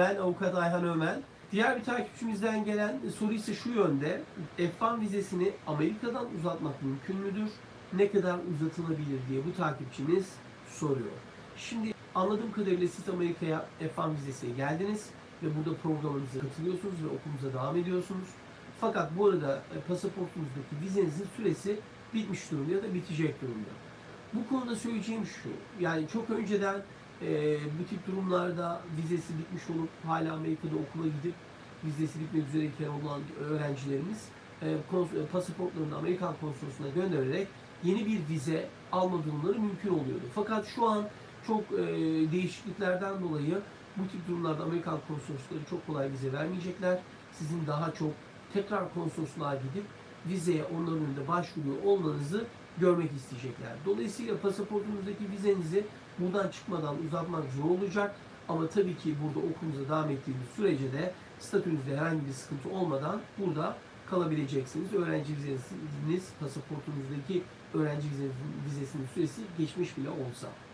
ben Avukat Ayhan Ömer. Diğer bir takipçimizden gelen soru ise şu yönde. F1 vizesini Amerika'dan uzatmak mümkün müdür? Ne kadar uzatılabilir diye bu takipçimiz soruyor. Şimdi anladığım kadarıyla siz Amerika'ya F1 vizesiyle geldiniz ve burada programımıza katılıyorsunuz ve okulunuza devam ediyorsunuz. Fakat bu arada pasaportunuzdaki vizenizin süresi bitmiş durumda ya da bitecek durumda. Bu konuda söyleyeceğim şu, yani çok önceden bu tip durumlarda vizesi bitmiş olup hala Amerika'da okula gidip vizesi bitmek üzereyken olan öğrencilerimiz pasaportlarını Amerikan konsolosluğuna göndererek yeni bir vize alma durumları mümkün oluyordu. Fakat şu an çok değişikliklerden dolayı bu tip durumlarda Amerikan konsoloslukları çok kolay vize vermeyecekler. Sizin daha çok tekrar konsolosluğa gidip vizeye onların önünde başvuruyor olmanızı görmek isteyecekler. Dolayısıyla pasaportunuzdaki vizenizi buradan çıkmadan uzatmak zor olacak. Ama tabii ki burada okulunuza devam ettiğiniz sürece de statünüzde herhangi bir sıkıntı olmadan burada kalabileceksiniz. Öğrenci vizeniz, pasaportunuzdaki öğrenci vizesinin süresi geçmiş bile olsa.